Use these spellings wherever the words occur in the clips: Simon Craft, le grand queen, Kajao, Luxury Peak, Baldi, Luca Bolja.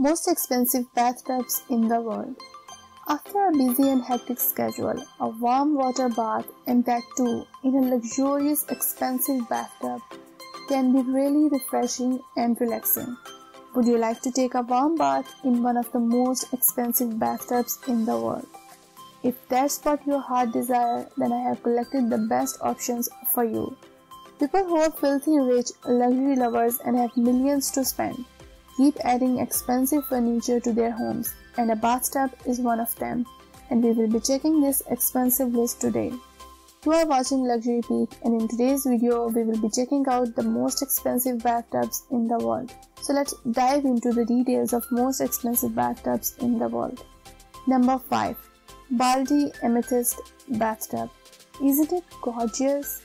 most expensive bathtubs in the world. After a busy and hectic schedule, a warm water bath, and that too in a luxurious, expensive bathtub, can be really refreshing and relaxing. Would you like to take a warm bath in one of the most expensive bathtubs in the world? If that's what your heart desires, then I have collected the best options for you. People who are filthy rich, luxury lovers, and have millions to spend keep adding expensive furniture to their homes, and a bathtub is one of them, and we will be checking this expensive list today. You are watching Luxury Peak, and in today's video we will be checking out the most expensive bathtubs in the world. So let's dive into the details of most expensive bathtubs in the world. Number 5. Baldi Amethyst Bathtub. Isn't it gorgeous?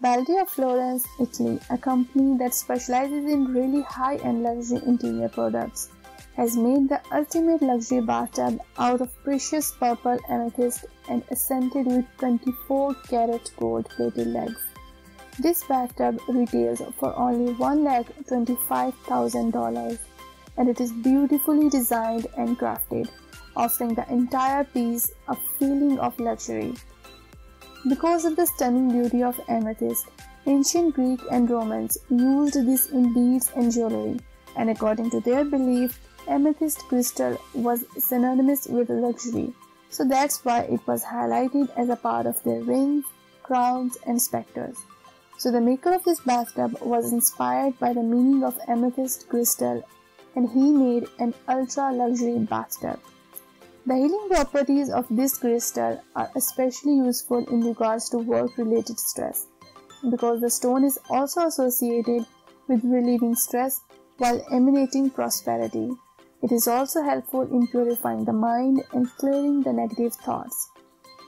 Baldi of Florence, Italy, a company that specializes in really high-end luxury interior products, has made the ultimate luxury bathtub out of precious purple amethyst and scented with 24-karat gold-plated legs. This bathtub retails for only $1,25,000, and it is beautifully designed and crafted, offering the entire piece a feeling of luxury. Because of the stunning beauty of amethyst, ancient Greek and Romans used this in beads and jewelry, and according to their belief, amethyst crystal was synonymous with luxury, so that's why it was highlighted as a part of their rings, crowns, and specters. So the maker of this bathtub was inspired by the meaning of amethyst crystal, and he made an ultra-luxury bathtub. The healing properties of this crystal are especially useful in regards to work-related stress, because the stone is also associated with relieving stress while emanating prosperity. It is also helpful in purifying the mind and clearing the negative thoughts.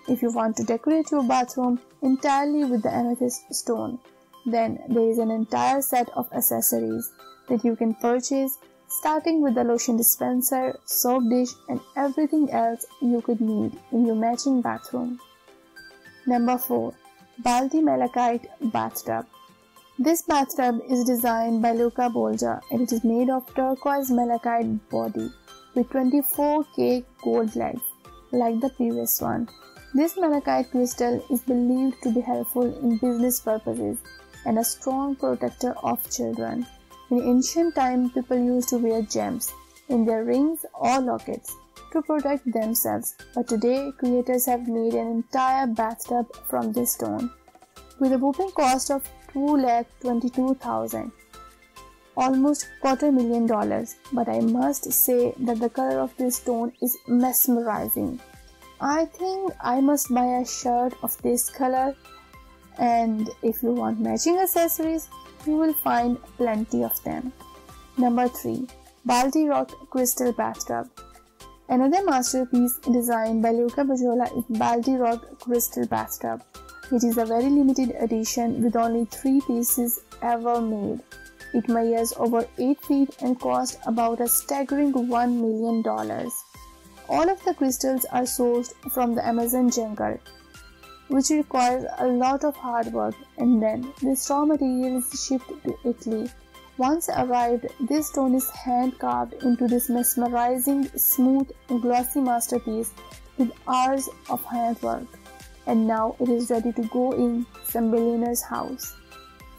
If you want to decorate your bathroom entirely with the amethyst stone, then there is an entire set of accessories that you can purchase, starting with the lotion dispenser, soap dish, and everything else you could need in your matching bathroom. Number 4. Baldi Malachite Bathtub. This bathtub is designed by Luca Bolja, and it is made of turquoise malachite body with 24K gold legs, like the previous one. This malachite crystal is believed to be helpful in business purposes and a strong protector of children. In ancient time, people used to wear gems in their rings or lockets to protect themselves, but today creators have made an entire bathtub from this stone, with a whopping cost of $2,22,000, almost $250,000. But I must say that the color of this stone is mesmerizing. I think I must buy a shirt of this color, and if you want matching accessories, you will find plenty of them. Number 3. Baldi Rock Crystal Bathtub. Another masterpiece designed by Luca Bolja is Baldi Rock Crystal Bathtub. It is a very limited edition with only 3 pieces ever made. It measures over 8 feet and costs about a staggering $1 million. All of the crystals are sourced from the Amazon jungle, which requires a lot of hard work, and then this raw material is shipped to Italy. Once arrived, this stone is hand carved into this mesmerizing, smooth, glossy masterpiece with hours of handwork, and now it is ready to go in some billionaire's house.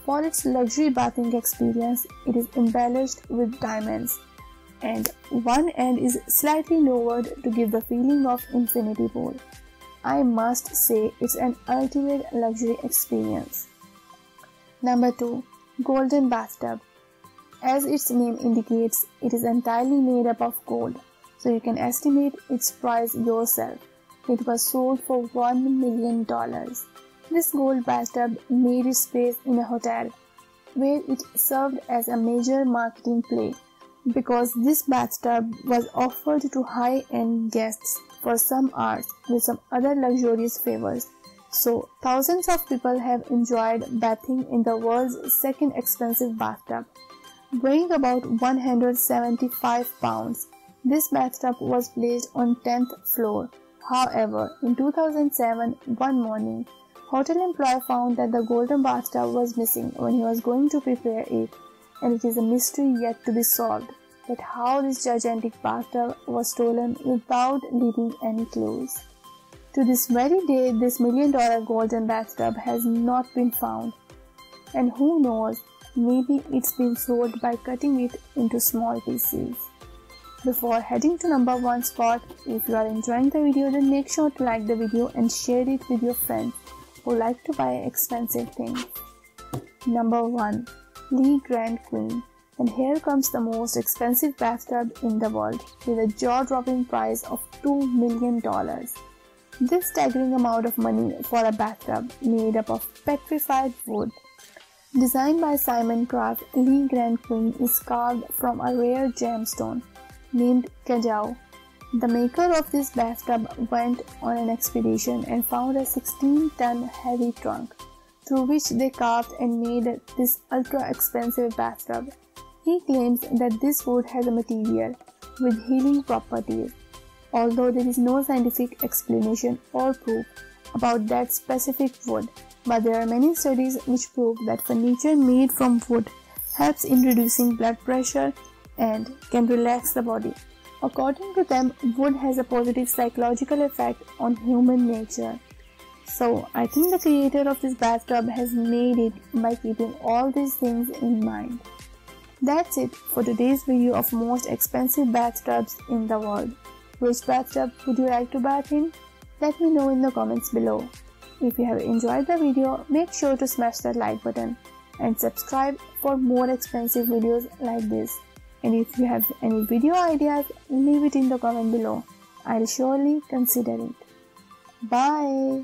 For its luxury bathing experience, it is embellished with diamonds, and one end is slightly lowered to give the feeling of infinity pool. I must say it's an ultimate luxury experience. Number 2. Golden Bathtub. As its name indicates, it is entirely made up of gold, so you can estimate its price yourself. It was sold for $1 million. This gold bathtub made its place in a hotel, where it served as a major marketing play, because this bathtub was offered to high-end guests for some hours with some other luxurious favors. So thousands of people have enjoyed bathing in the world's second expensive bathtub. Weighing about 175 pounds, this bathtub was placed on 10th floor. However, in 2007, one morning, hotel employee found that the golden bathtub was missing when he was going to prepare it, and it is a mystery yet to be solved. but how this gigantic bathtub was stolen without leaving any clues. To this very day, this $1 million golden bathtub has not been found, and who knows, maybe it's been sold by cutting it into small pieces. Before heading to number 1 spot, if you are enjoying the video, then make sure to like the video and share it with your friends who like to buy expensive things. Number 1. Le Grand Queen. And here comes the most expensive bathtub in the world, with a jaw-dropping price of $2 million. This staggering amount of money for a bathtub made up of petrified wood. Designed by Simon Craft, Le Grand Queen is carved from a rare gemstone named Kajao. The maker of this bathtub went on an expedition and found a 16-ton heavy trunk, through which they carved and made this ultra-expensive bathtub. He claims that this wood has a material with healing properties, although there is no scientific explanation or proof about that specific wood, but there are many studies which prove that furniture made from wood helps in reducing blood pressure and can relax the body. According to them, wood has a positive psychological effect on human nature. So, I think the creator of this bathtub has made it by keeping all these things in mind. That's it for today's video of most expensive bathtubs in the world. Which bathtub would you like to bath in? Let me know in the comments below. If you have enjoyed the video, make sure to smash that like button and subscribe for more expensive videos like this. And if you have any video ideas, leave it in the comment below. I'll surely consider it. Bye!